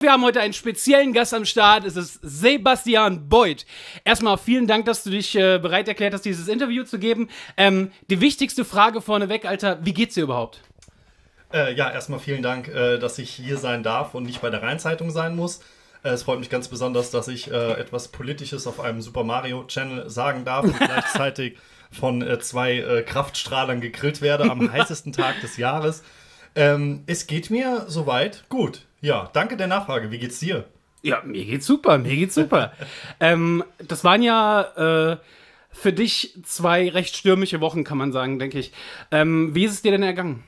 Wir haben heute einen speziellen Gast am Start, es ist Sebastian Beuth. Erstmal vielen Dank, dass du dich bereit erklärt hast, dieses Interview zu geben. Die wichtigste Frage vorneweg, Alter, wie geht's dir überhaupt? Ja, erstmal vielen Dank, dass ich hier sein darf und nicht bei der Rheinzeitung sein muss. Es freut mich ganz besonders, dass ich etwas Politisches auf einem Super Mario Channel sagen darf und gleichzeitig von zwei Kraftstrahlern gegrillt werde am heißesten Tag des Jahres. Es geht mir soweit gut. Ja, danke der Nachfrage. Wie geht's dir? Ja, mir geht's super, mir geht's super. Das waren ja für dich zwei recht stürmische Wochen, kann man sagen, denke ich. Wie ist es dir denn ergangen?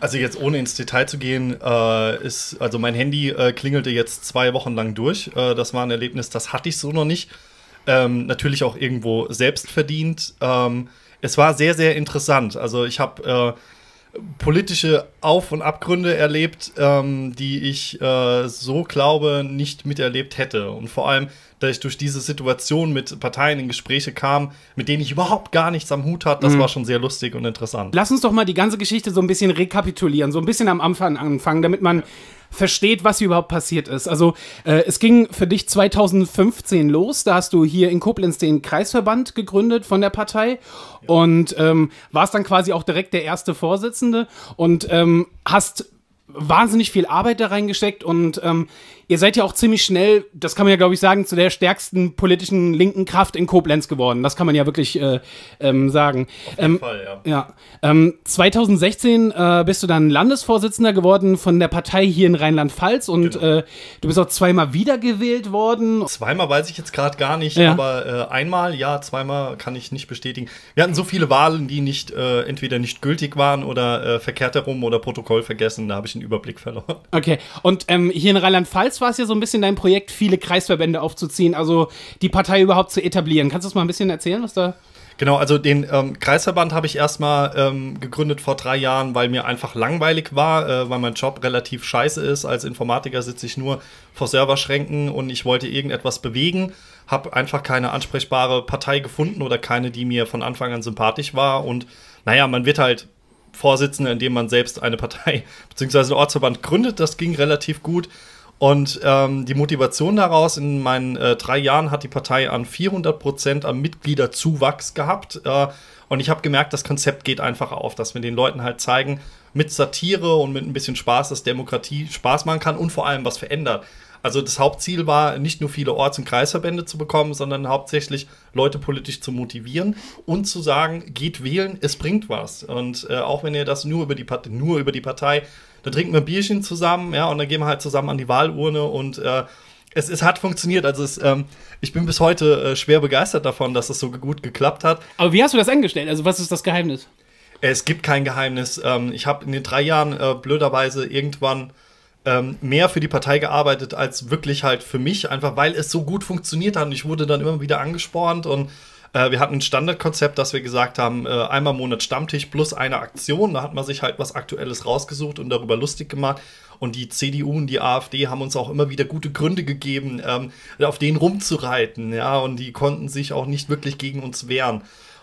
Also jetzt ohne ins Detail zu gehen, also mein Handy klingelte jetzt 2 Wochen lang durch. Das war ein Erlebnis, das hatte ich so noch nicht. Natürlich auch irgendwo selbst verdient. Es war sehr, sehr interessant. Also ich habe politische Auf- und Abgründe erlebt, die ich so glaube, nicht miterlebt hätte. Und vor allem, da ich durch diese Situation mit Parteien in Gespräche kam, mit denen ich überhaupt gar nichts am Hut hatte, das war schon sehr lustig und interessant. Lass uns doch mal die ganze Geschichte so ein bisschen rekapitulieren, so ein bisschen am Anfang anfangen, damit man versteht, was hier überhaupt passiert ist. Also es ging für dich 2015 los, da hast du hier in Koblenz den Kreisverband gegründet von der Partei, ja. Und warst dann quasi auch direkt der erste Vorsitzende und hast wahnsinnig viel Arbeit da reingesteckt und ihr seid ja auch ziemlich schnell, das kann man ja glaube ich sagen, zu der stärksten politischen linken Kraft in Koblenz geworden. Das kann man ja wirklich sagen. Auf jeden Fall, ja. 2016 bist du dann Landesvorsitzender geworden von der Partei hier in Rheinland-Pfalz und genau. Du bist auch 2-mal wiedergewählt worden. 2-mal weiß ich jetzt gerade gar nicht, ja. Aber einmal, ja, 2-mal kann ich nicht bestätigen. Wir hatten so viele Wahlen, die nicht entweder nicht gültig waren oder verkehrt herum oder Protokoll vergessen, da habe ich einen Überblick verloren. Okay, und hier in Rheinland-Pfalz war es ja so ein bisschen dein Projekt, viele Kreisverbände aufzuziehen, also die Partei überhaupt zu etablieren. Kannst du uns mal ein bisschen erzählen, was da... Genau, also den Kreisverband habe ich erstmal gegründet vor 3 Jahren, weil mir einfach langweilig war, weil mein Job relativ scheiße ist. Als Informatiker sitze ich nur vor Serverschränken und ich wollte irgendetwas bewegen, habe einfach keine ansprechbare Partei gefunden oder keine, die mir von Anfang an sympathisch war. Und naja, man wird halt Vorsitzender, indem man selbst eine Partei bzw. einen Ortsverband gründet. Das ging relativ gut. Und die Motivation daraus, in meinen 3 Jahren hat die Partei an 400% am Mitgliederzuwachs gehabt. Und ich habe gemerkt, das Konzept geht einfach auf, dass wir den Leuten halt zeigen, mit Satire und mit ein bisschen Spaß, dass Demokratie Spaß machen kann und vor allem was verändert. Also das Hauptziel war, nicht nur viele Orts- und Kreisverbände zu bekommen, sondern hauptsächlich Leute politisch zu motivieren und zu sagen, geht wählen, es bringt was. Und auch wenn ihr das nur über die Partei, da trinken wir ein Bierchen zusammen, ja, und dann gehen wir halt zusammen an die Wahlurne und es hat funktioniert. Also ich bin bis heute schwer begeistert davon, dass es so gut geklappt hat. Aber wie hast du das angestellt? Also was ist das Geheimnis? Es gibt kein Geheimnis. Ich habe in den 3 Jahren blöderweise irgendwann mehr für die Partei gearbeitet als wirklich halt für mich, einfach weil es so gut funktioniert hat und ich wurde dann immer wieder angespornt und wir hatten ein Standardkonzept, dass wir gesagt haben, einmal im Monat Stammtisch plus eine Aktion, da hat man sich halt was Aktuelles rausgesucht und darüber lustig gemacht und die CDU und die AfD haben uns auch immer wieder gute Gründe gegeben, auf denen rumzureiten, ja, und die konnten sich auch nicht wirklich gegen uns wehren.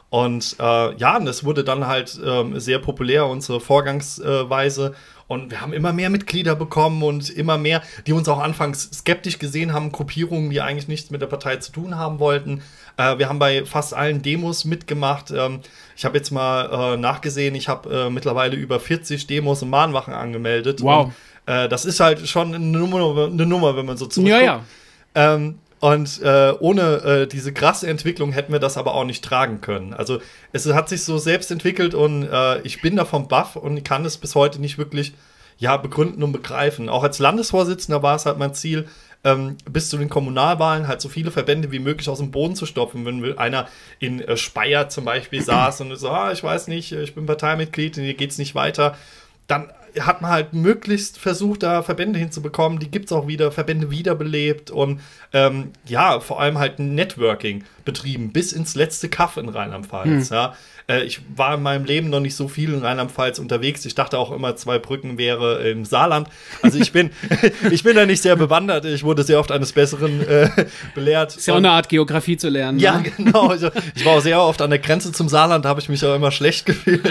Und ja, das wurde dann halt sehr populär, unsere Vorgangsweise. Und wir haben immer mehr Mitglieder bekommen und immer mehr, die uns auch anfangs skeptisch gesehen haben, Gruppierungen, die eigentlich nichts mit der Partei zu tun haben wollten. Wir haben bei fast allen Demos mitgemacht. Ich habe jetzt mal nachgesehen, ich habe mittlerweile über 40 Demos und Mahnwachen angemeldet. Wow. Und, das ist halt schon eine Nummer, wenn man so zurückguckt. Ja, ja. Und ohne diese krasse Entwicklung hätten wir das aber auch nicht tragen können. Also es hat sich so selbst entwickelt und ich bin davon baff und kann es bis heute nicht wirklich, ja, begründen und begreifen. Auch als Landesvorsitzender war es halt mein Ziel, bis zu den Kommunalwahlen halt so viele Verbände wie möglich aus dem Boden zu stopfen. Wenn einer in Speyer zum Beispiel saß und so, ah, ich weiß nicht, ich bin Parteimitglied und hier geht's nicht weiter, dann hat man halt möglichst versucht, da Verbände hinzubekommen. Die gibt es auch wieder, Verbände wiederbelebt und ja, vor allem halt Networking betrieben, bis ins letzte Kaff in Rheinland-Pfalz. Hm. Ja. Ich war in meinem Leben noch nicht so viel in Rheinland-Pfalz unterwegs. Ich dachte auch immer, Zweibrücken wäre im Saarland. Also ich bin, ich bin da nicht sehr bewandert. Ich wurde sehr oft eines Besseren belehrt. Ist ja auch eine Art, Geografie zu lernen. Ja, ne? Genau. Ich war auch sehr oft an der Grenze zum Saarland, da habe ich mich auch immer schlecht gefühlt.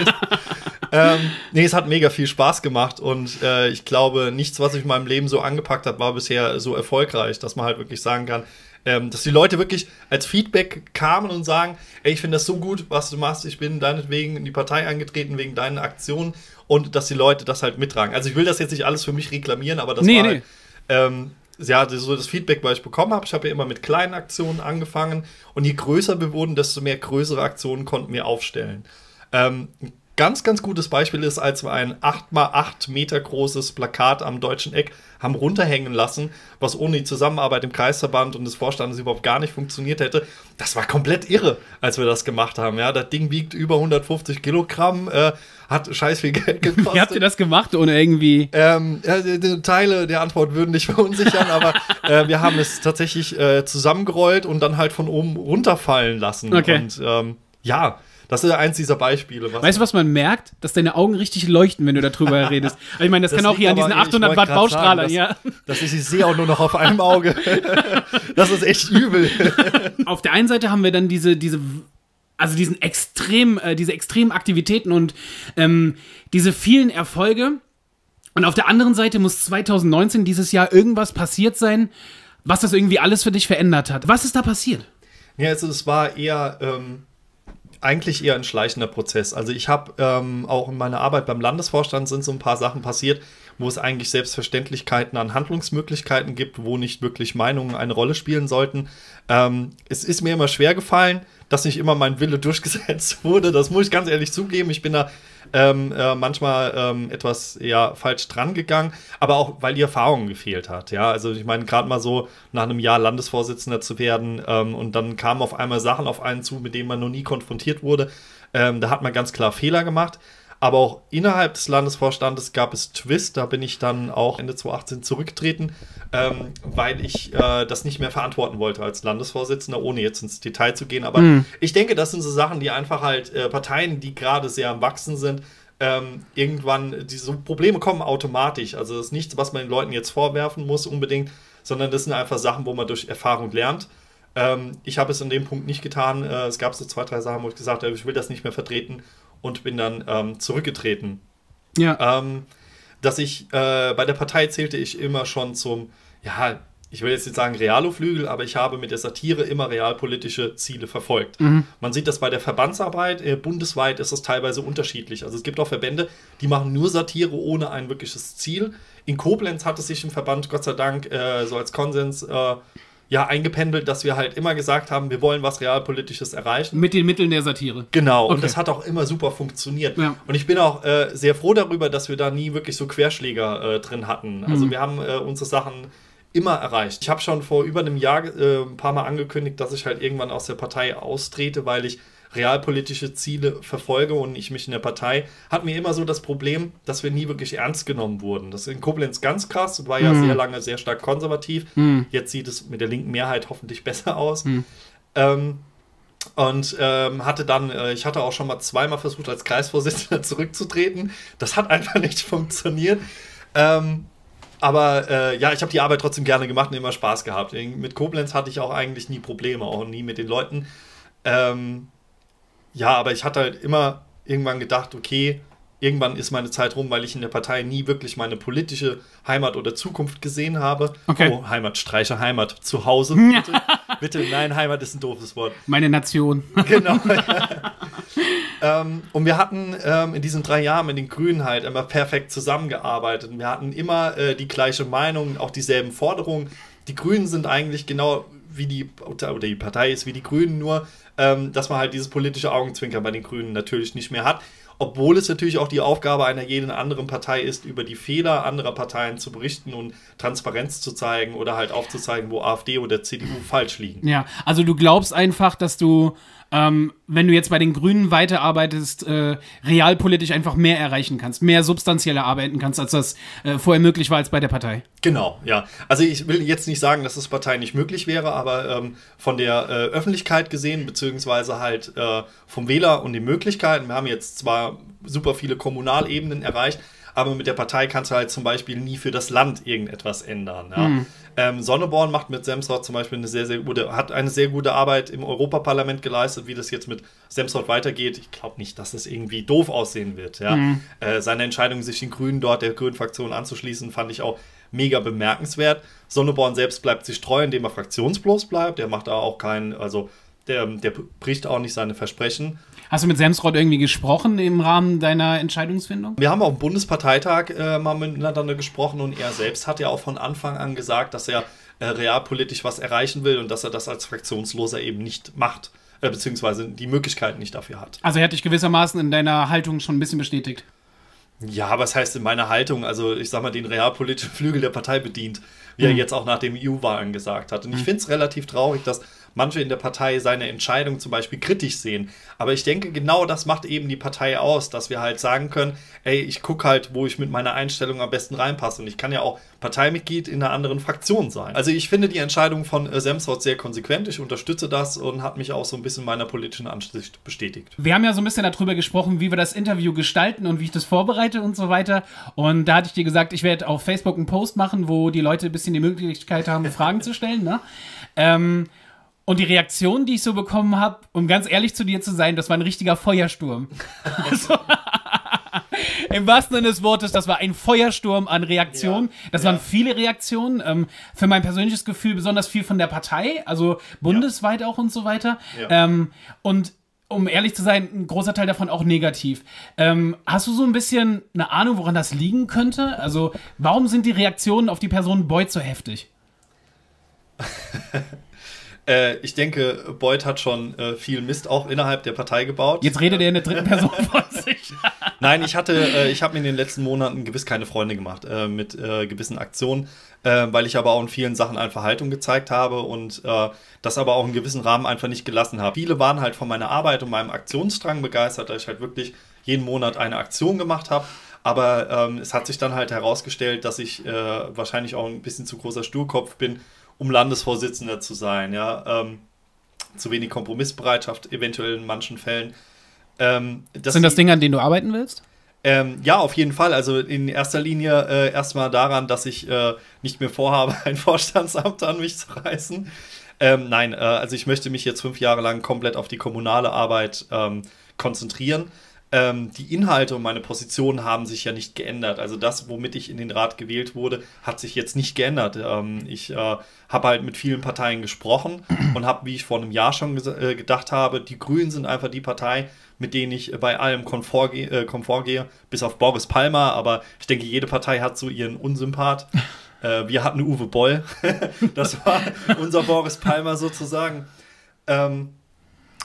Nee, es hat mega viel Spaß gemacht und ich glaube, nichts, was ich in meinem Leben so angepackt hat, war bisher so erfolgreich, dass man halt wirklich sagen kann, dass die Leute wirklich als Feedback kamen und sagen, ey, ich finde das so gut, was du machst, ich bin deinetwegen in die Partei angetreten, wegen deinen Aktionen, und dass die Leute das halt mittragen. Also ich will das jetzt nicht alles für mich reklamieren, aber das war halt, ja, so das Feedback, was ich bekommen habe. Ich habe ja immer mit kleinen Aktionen angefangen und je größer wir wurden, desto mehr größere Aktionen konnten wir aufstellen. Ganz, ganz gutes Beispiel ist, als wir ein 8x8 Meter großes Plakat am deutschen Eck haben runterhängen lassen, was ohne die Zusammenarbeit im Kreisverband und des Vorstandes überhaupt gar nicht funktioniert hätte. Das war komplett irre, als wir das gemacht haben. Ja, das Ding wiegt über 150 Kilogramm, hat scheiß viel Geld gekostet. Wie habt ihr das gemacht, ohne irgendwie? Die Teile der Antwort würden nicht verunsichern, aber wir haben es tatsächlich zusammengerollt und dann halt von oben runterfallen lassen. Okay. Und ja, das ist eins dieser Beispiele. Weißt du, was man merkt? Dass deine Augen richtig leuchten, wenn du darüber redest. Also ich meine, das kann auch hier an diesen 800 Watt Baustrahlern. Ich sehe auch nur noch auf einem Auge. Das ist echt übel. Auf der einen Seite haben wir dann diese extremen Aktivitäten und diese vielen Erfolge. Und auf der anderen Seite muss 2019, dieses Jahr, irgendwas passiert sein, was das irgendwie alles für dich verändert hat. Was ist da passiert? Ja, also es war eher... eigentlich eher ein schleichender Prozess. Also ich habe auch in meiner Arbeit beim Landesvorstand sind so ein paar Sachen passiert, wo es eigentlich Selbstverständlichkeiten an Handlungsmöglichkeiten gibt, wo nicht wirklich Meinungen eine Rolle spielen sollten. Es ist mir immer schwer gefallen, dass nicht immer mein Wille durchgesetzt wurde. Das muss ich ganz ehrlich zugeben. Ich bin da manchmal etwas eher falsch dran gegangen, aber auch, weil die Erfahrung gefehlt hat. Ja, also ich meine, gerade mal so nach einem Jahr Landesvorsitzender zu werden und dann kamen auf einmal Sachen auf einen zu, mit denen man noch nie konfrontiert wurde. Da hat man ganz klar Fehler gemacht. Aber auch innerhalb des Landesvorstandes gab es Twist, da bin ich dann auch Ende 2018 zurückgetreten, weil ich das nicht mehr verantworten wollte als Landesvorsitzender, ohne jetzt ins Detail zu gehen. Aber ich denke, das sind so Sachen, die einfach halt Parteien, die gerade sehr am Wachsen sind, irgendwann, diese Probleme kommen automatisch. Also das ist nichts, was man den Leuten jetzt vorwerfen muss unbedingt, sondern das sind einfach Sachen, wo man durch Erfahrung lernt. Ich habe es in dem Punkt nicht getan. Es gab so 2, 3 Sachen, wo ich gesagt habe, ich will das nicht mehr vertreten. Und bin dann zurückgetreten. Ja. Dass ich, bei der Partei zählte ich immer schon zum, ja, ich will jetzt nicht sagen Realo-Flügel, aber ich habe mit der Satire immer realpolitische Ziele verfolgt. Mhm. Man sieht das bei der Verbandsarbeit, bundesweit ist das teilweise unterschiedlich. Also es gibt auch Verbände, die machen nur Satire ohne ein wirkliches Ziel. In Koblenz hat es sich im Verband, Gott sei Dank, so als Konsens eingependelt, dass wir halt immer gesagt haben, wir wollen was Realpolitisches erreichen. Mit den Mitteln der Satire. Genau, okay. Und das hat auch immer super funktioniert. Ja. Und ich bin auch sehr froh darüber, dass wir da nie wirklich so Querschläger drin hatten. Also wir haben unsere Sachen immer erreicht. Ich habe schon vor über einem Jahr ein paar Mal angekündigt, dass ich halt irgendwann aus der Partei austrete, weil ich realpolitische Ziele verfolge und ich mich in der Partei, hat mir immer so das Problem, dass wir nie wirklich ernst genommen wurden. Das ist in Koblenz ganz krass, war ja sehr lange sehr stark konservativ. Jetzt sieht es mit der linken Mehrheit hoffentlich besser aus. Ich hatte auch schon mal zweimal versucht, als Kreisvorsitzender zurückzutreten. Das hat einfach nicht funktioniert. Ich habe die Arbeit trotzdem gerne gemacht und immer Spaß gehabt. Mit Koblenz hatte ich auch eigentlich nie Probleme, auch nie mit den Leuten. Aber ich hatte halt immer irgendwann gedacht, okay, irgendwann ist meine Zeit rum, weil ich in der Partei nie wirklich meine politische Heimat oder Zukunft gesehen habe. Okay. Oh, Heimat, streiche Heimat, zu Hause, bitte. Bitte, nein, Heimat ist ein doofes Wort. Meine Nation. Genau. Und wir hatten in diesen 3 Jahren mit den Grünen halt immer perfekt zusammengearbeitet. Wir hatten immer die gleiche Meinung, auch dieselben Forderungen. Die Grünen sind eigentlich genau wie die Partei ist wie die Grünen, nur dass man halt dieses politische Augenzwinkern bei den Grünen natürlich nicht mehr hat, obwohl es natürlich auch die Aufgabe einer jeden anderen Partei ist, über die Fehler anderer Parteien zu berichten und Transparenz zu zeigen oder halt aufzuzeigen, wo AfD oder CDU falsch liegen. Ja, also du glaubst einfach, dass du wenn du jetzt bei den Grünen weiterarbeitest, realpolitisch einfach mehr erreichen kannst, mehr substanzieller arbeiten kannst, als das vorher möglich war als bei der Partei. Genau, ja. Also ich will jetzt nicht sagen, dass das Partei nicht möglich wäre, aber von der Öffentlichkeit gesehen, beziehungsweise halt vom Wähler und den Möglichkeiten, wir haben jetzt zwar super viele Kommunalebenen erreicht, aber mit der Partei kannst du halt zum Beispiel nie für das Land irgendetwas ändern. Ja. Mhm. Sonneborn macht mit Semsrott zum Beispiel eine sehr gute Arbeit im Europaparlament geleistet. Wie das jetzt mit Semsrott weitergeht, ich glaube nicht, dass das irgendwie doof aussehen wird. Ja. Mhm. Seine Entscheidung, sich den Grünen dort, der Grünen-Fraktion anzuschließen, fand ich auch mega bemerkenswert. Sonneborn selbst bleibt sich treu, indem er fraktionslos bleibt. Der macht da auch keinen, also der bricht auch nicht seine Versprechen. Hast du mit Semsrott irgendwie gesprochen im Rahmen deiner Entscheidungsfindung? Wir haben auch am Bundesparteitag mal miteinander gesprochen und er selbst hat ja auch von Anfang an gesagt, dass er realpolitisch was erreichen will und dass er das als Fraktionsloser eben nicht macht, beziehungsweise die Möglichkeit nicht dafür hat. Also er hat dich gewissermaßen in deiner Haltung schon ein bisschen bestätigt. Ja, was heißt in meiner Haltung? Also ich sag mal, den realpolitischen Flügel der Partei bedient, wie er jetzt auch nach den EU-Wahlen gesagt hat. Und ich finde es relativ traurig, dass manche in der Partei seine Entscheidung zum Beispiel kritisch sehen. Aber ich denke, genau das macht eben die Partei aus, dass wir halt sagen können, ey, ich gucke halt, wo ich mit meiner Einstellung am besten reinpasse. Und ich kann ja auch Parteimitglied in einer anderen Fraktion sein. Also ich finde die Entscheidung von Semsrott sehr konsequent. Ich unterstütze das und hat mich auch so ein bisschen meiner politischen Ansicht bestätigt. Wir haben ja so ein bisschen darüber gesprochen, wie wir das Interview gestalten und wie ich das vorbereite und so weiter. Und da hatte ich dir gesagt, ich werde auf Facebook einen Post machen, wo die Leute ein bisschen die Möglichkeit haben, Fragen zu stellen. Ne? Und die Reaktion, die ich so bekommen habe, um ganz ehrlich zu dir zu sein, das war ein richtiger Feuersturm. Also, im wahrsten Sinne des Wortes, das war ein Feuersturm an Reaktionen. Ja, das waren viele Reaktionen. Für mein persönliches Gefühl besonders viel von der Partei, also bundesweit auch und so weiter. Ja. Und um ehrlich zu sein, ein großer Teil davon auch negativ. Hast du so ein bisschen eine Ahnung, woran das liegen könnte? Also warum sind die Reaktionen auf die Person Beuth so heftig? Ich denke, Beuth hat schon viel Mist auch innerhalb der Partei gebaut. Jetzt redet er in der dritten Person von sich. Nein, ich habe mir in den letzten Monaten gewiss keine Freunde gemacht mit gewissen Aktionen, weil ich aber auch in vielen Sachen einfach Haltung gezeigt habe und das aber auch in gewissen Rahmen einfach nicht gelassen habe. Viele waren halt von meiner Arbeit und meinem Aktionsdrang begeistert, da ich halt wirklich jeden Monat eine Aktion gemacht habe. Aber es hat sich dann halt herausgestellt, dass ich wahrscheinlich auch ein bisschen zu großer Sturkopf bin, um Landesvorsitzender zu sein, ja, zu wenig Kompromissbereitschaft eventuell in manchen Fällen. Sind das Dinge, an denen du arbeiten willst? Ja, auf jeden Fall. Also in erster Linie erstmal daran, dass ich nicht mehr vorhabe, ein Vorstandsamt an mich zu reißen. Nein, also ich möchte mich jetzt 5 Jahre lang komplett auf die kommunale Arbeit konzentrieren. Die Inhalte und meine Positionen haben sich ja nicht geändert. Also das, womit ich in den Rat gewählt wurde, hat sich jetzt nicht geändert. Ich habe halt mit vielen Parteien gesprochen und habe, wie ich vor einem Jahr schon gedacht habe, die Grünen sind einfach die Partei, mit denen ich bei allem Komfort gehe, bis auf Boris Palmer. Aber ich denke, jede Partei hat so ihren Unsympath. Wir hatten Uwe Boll. Das war unser Boris Palmer sozusagen.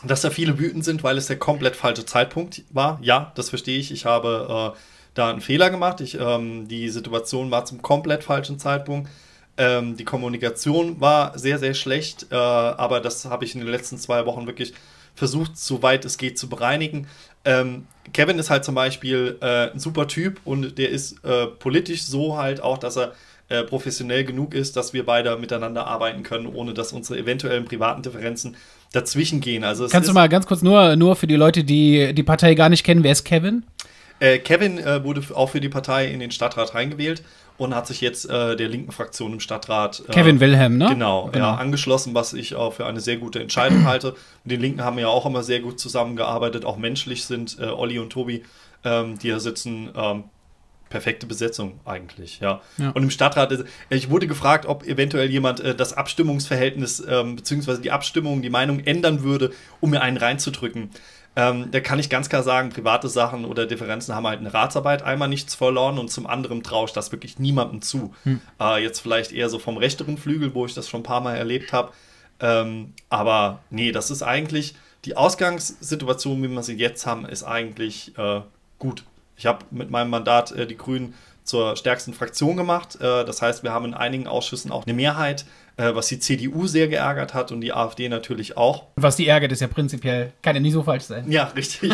Dass da viele wütend sind, weil es der komplett falsche Zeitpunkt war. Ja, das verstehe ich. Ich habe da einen Fehler gemacht. Die Situation war zum komplett falschen Zeitpunkt. Die Kommunikation war sehr, sehr schlecht. Aber das habe ich in den letzten 2 Wochen wirklich versucht, soweit es geht, zu bereinigen. Kevin ist halt zum Beispiel ein super Typ und der ist politisch so halt auch, dass er professionell genug ist, dass wir beide miteinander arbeiten können, ohne dass unsere eventuellen privaten Differenzen dazwischen gehen. Also kannst du mal ganz kurz nur für die Leute, die die Partei gar nicht kennen, wer ist Kevin? Kevin wurde auch für die Partei in den Stadtrat reingewählt und hat sich jetzt der linken Fraktion im Stadtrat Kevin Wilhelm, ne? Genau. Ja, angeschlossen, was ich auch für eine sehr gute Entscheidung halte. Mit den Linken haben wir ja auch immer sehr gut zusammengearbeitet, auch menschlich sind Olli und Tobi, die hier sitzen, perfekte Besetzung eigentlich, ja. Und im Stadtrat, ich wurde gefragt, ob eventuell jemand das Abstimmungsverhältnis beziehungsweise die Abstimmung, die Meinung ändern würde, um mir einen reinzudrücken. Da kann ich ganz klar sagen, private Sachen oder Differenzen haben halt eine Ratsarbeit einmal nichts verloren und zum anderen traue ich das wirklich niemandem zu. Jetzt vielleicht eher so vom rechteren Flügel, wo ich das schon ein paar Mal erlebt habe. Aber nee, das ist eigentlich, die Ausgangssituation, wie wir sie jetzt haben, ist eigentlich gut. Ich habe mit meinem Mandat die Grünen zur stärksten Fraktion gemacht. Das heißt, wir haben in einigen Ausschüssen auch eine Mehrheit, was die CDU sehr geärgert hat und die AfD natürlich auch. Was die ärgert, ist ja prinzipiell, kann ja nie so falsch sein. Ja, richtig.